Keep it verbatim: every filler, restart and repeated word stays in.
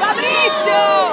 Fabrizio!